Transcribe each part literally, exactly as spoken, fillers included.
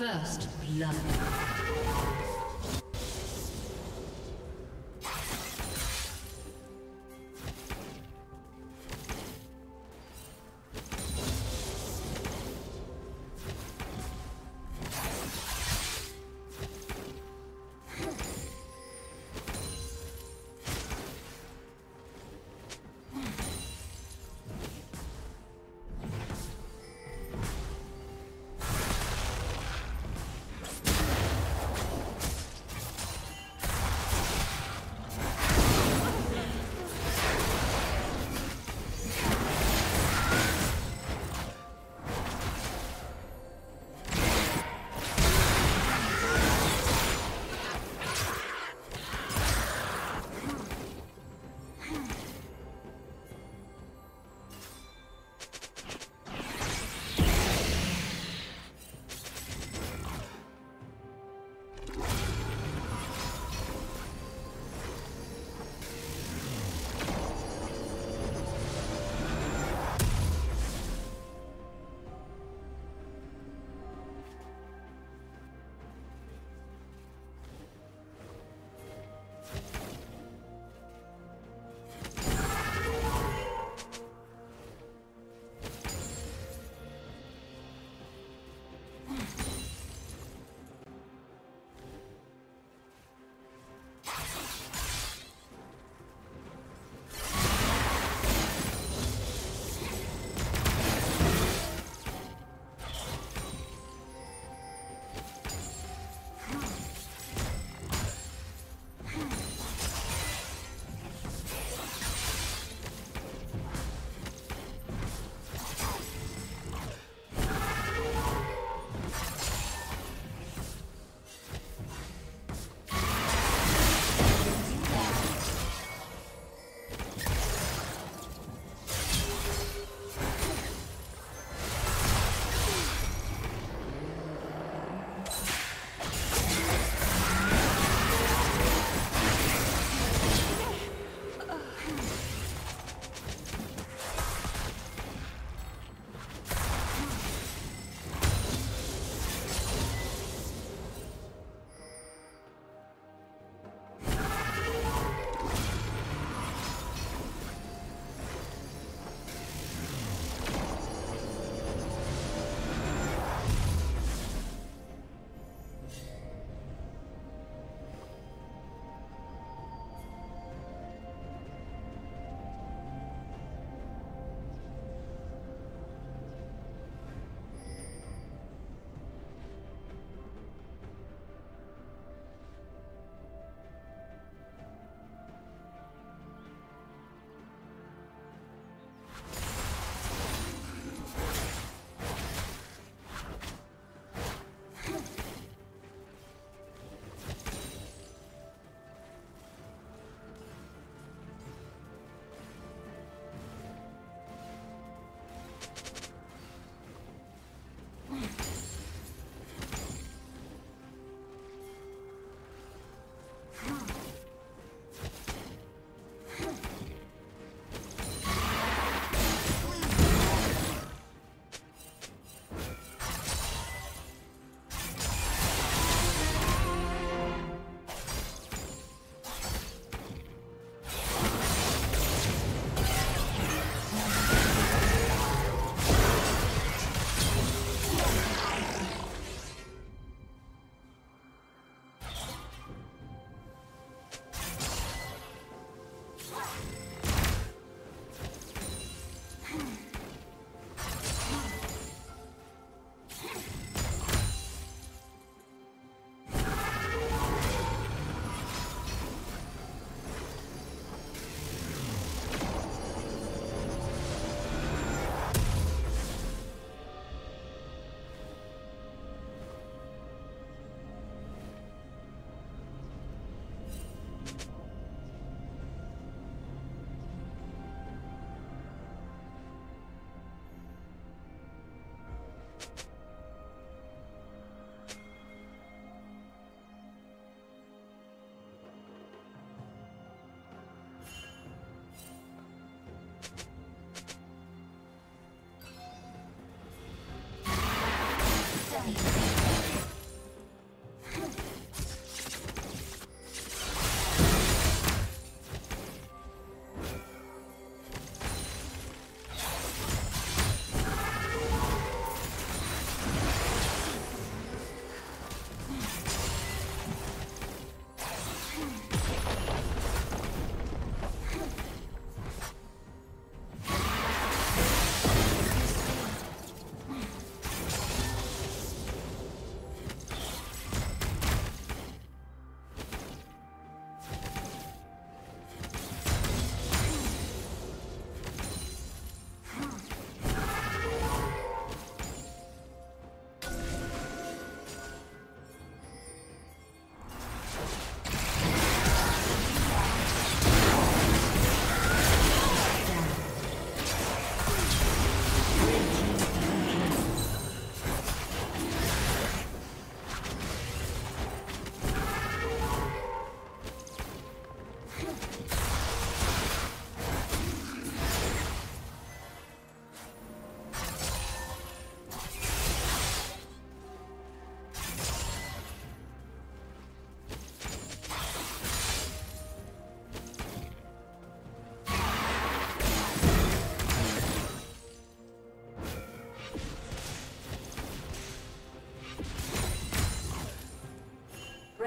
First blood.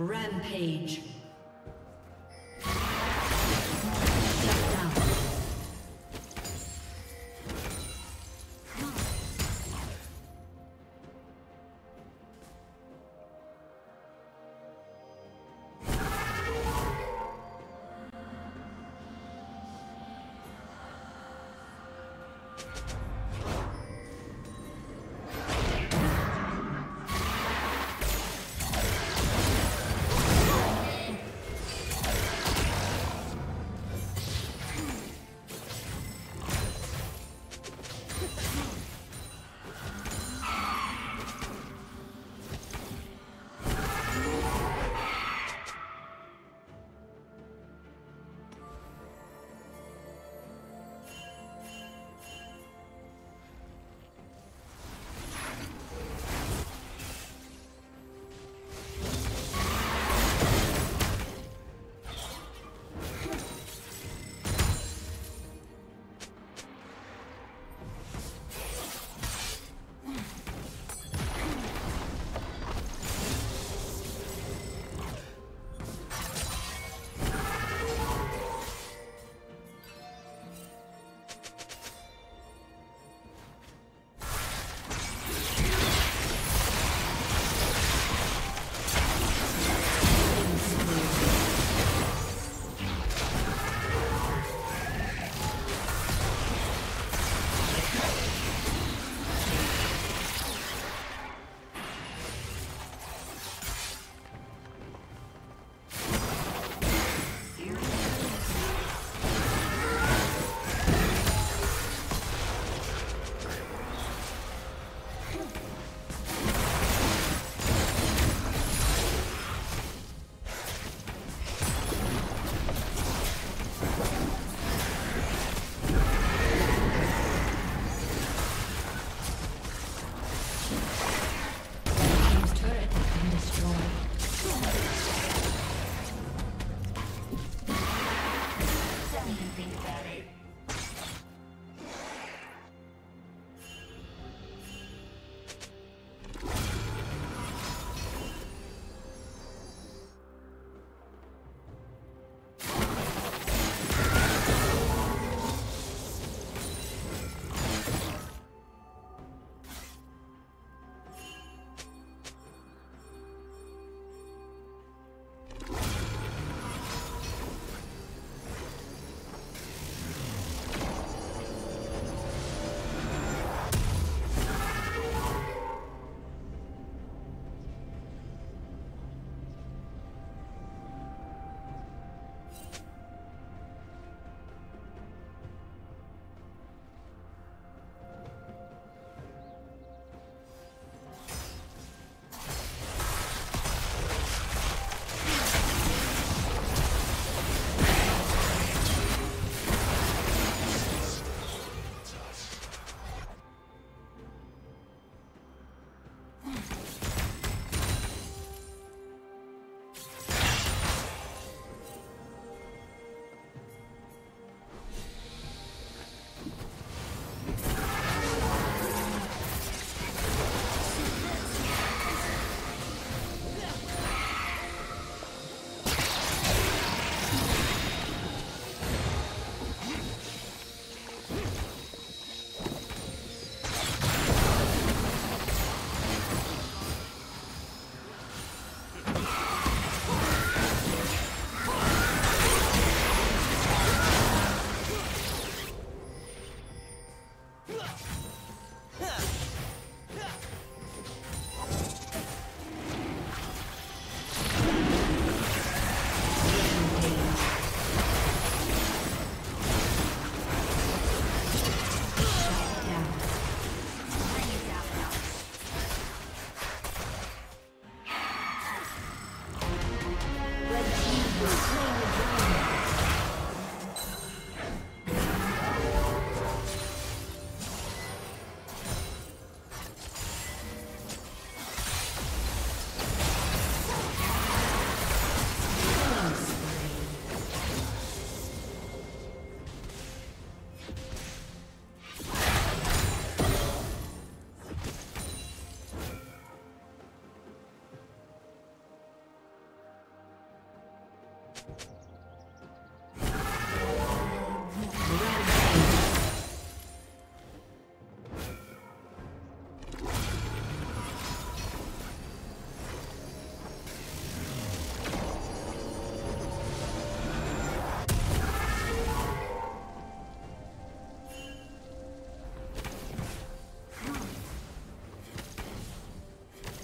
Rampage.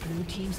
Blue team's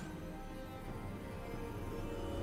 Blue team's turret has been destroyed.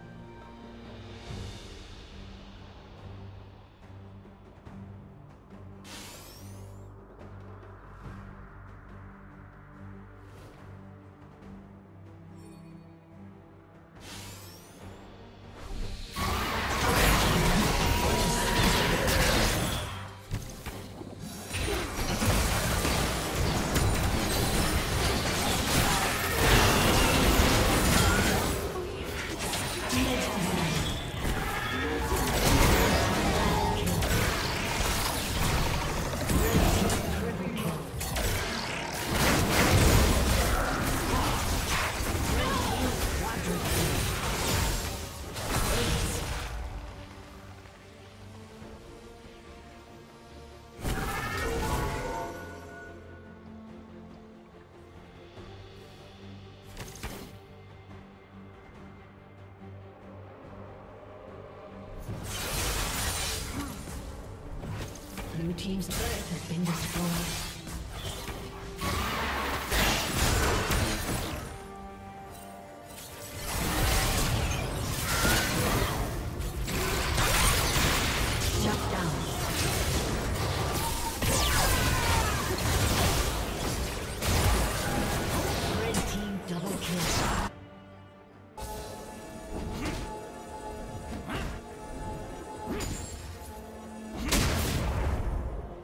Blue team's turret has been destroyed.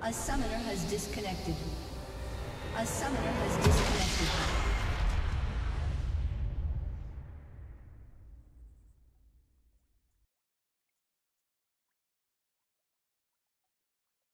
A summoner has disconnected. A summoner has disconnected.